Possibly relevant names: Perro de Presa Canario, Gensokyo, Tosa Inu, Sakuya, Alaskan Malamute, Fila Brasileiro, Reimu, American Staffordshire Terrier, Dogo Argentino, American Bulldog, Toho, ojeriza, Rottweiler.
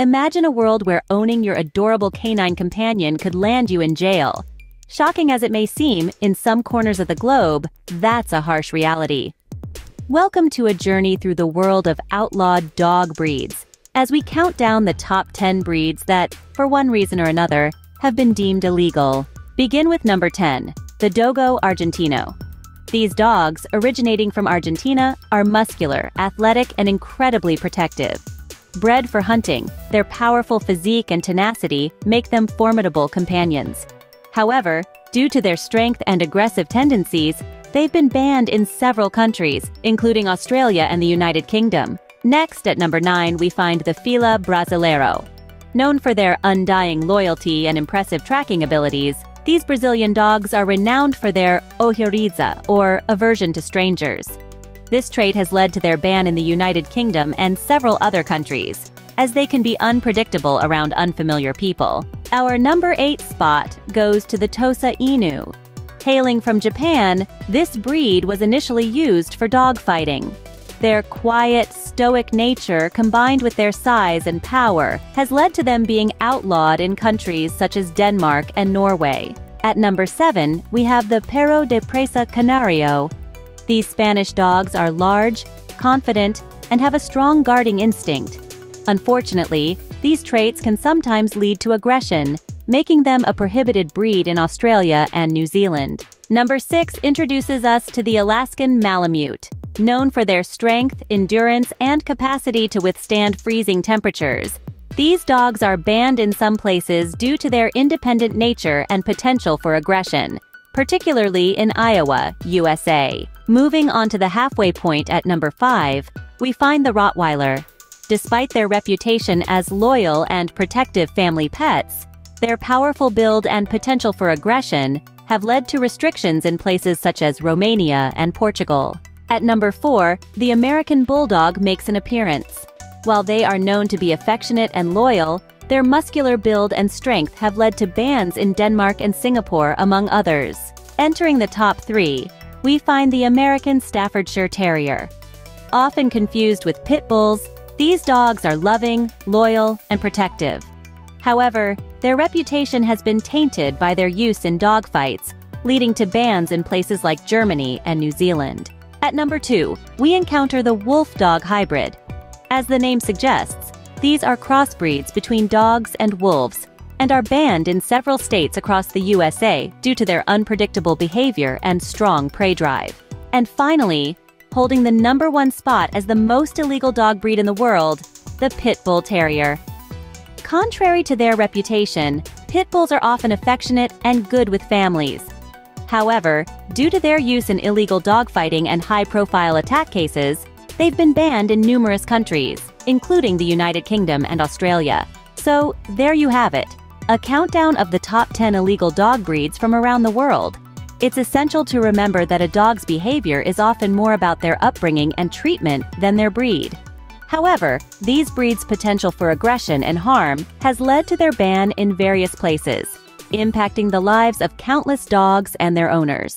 Imagine a world where owning your adorable canine companion could land you in jail. Shocking as it may seem, in some corners of the globe, that's a harsh reality. Welcome to a journey through the world of outlawed dog breeds, as we count down the top 10 breeds that, for one reason or another, have been deemed illegal. Begin with number 10, the Dogo Argentino. These dogs, originating from Argentina, are muscular, athletic, and incredibly protective. Bred for hunting, their powerful physique and tenacity make them formidable companions. However, due to their strength and aggressive tendencies, they've been banned in several countries, including Australia and the United Kingdom. Next, at number 9, we find the Fila Brasileiro. Known for their undying loyalty and impressive tracking abilities, these Brazilian dogs are renowned for their ojeriza, or aversion to strangers. This trait has led to their ban in the United Kingdom and several other countries, as they can be unpredictable around unfamiliar people. Our number 8 spot goes to the Tosa Inu. Hailing from Japan, this breed was initially used for dog fighting. Their quiet, stoic nature combined with their size and power has led to them being outlawed in countries such as Denmark and Norway. At number 7, we have the Perro de Presa Canario. These Spanish dogs are large, confident, and have a strong guarding instinct. Unfortunately, these traits can sometimes lead to aggression, making them a prohibited breed in Australia and New Zealand. Number 6 introduces us to the Alaskan Malamute. Known for their strength, endurance, and capacity to withstand freezing temperatures, these dogs are banned in some places due to their independent nature and potential for aggression, particularly in Iowa, USA. Moving on to the halfway point at number 5, we find the Rottweiler. Despite their reputation as loyal and protective family pets, their powerful build and potential for aggression have led to restrictions in places such as Romania and Portugal. At number 4, the American Bulldog makes an appearance. While they are known to be affectionate and loyal, their muscular build and strength have led to bans in Denmark and Singapore, among others. Entering the top 3, we find the American Staffordshire Terrier. Often confused with pit bulls, these dogs are loving, loyal, and protective. However, their reputation has been tainted by their use in dogfights, leading to bans in places like Germany and New Zealand. At number 2, we encounter the wolf-dog hybrid. As the name suggests, these are crossbreeds between dogs and wolves and are banned in several states across the USA due to their unpredictable behavior and strong prey drive. And finally, holding the number 1 spot as the most illegal dog breed in the world, the Pit Bull Terrier. Contrary to their reputation, pit bulls are often affectionate and good with families. However, due to their use in illegal dogfighting and high-profile attack cases, they've been banned in numerous countries, including the United Kingdom and Australia. So, there you have it, a countdown of the top 10 illegal dog breeds from around the world. It's essential to remember that a dog's behavior is often more about their upbringing and treatment than their breed. However, these breeds' potential for aggression and harm has led to their ban in various places, impacting the lives of countless dogs and their owners.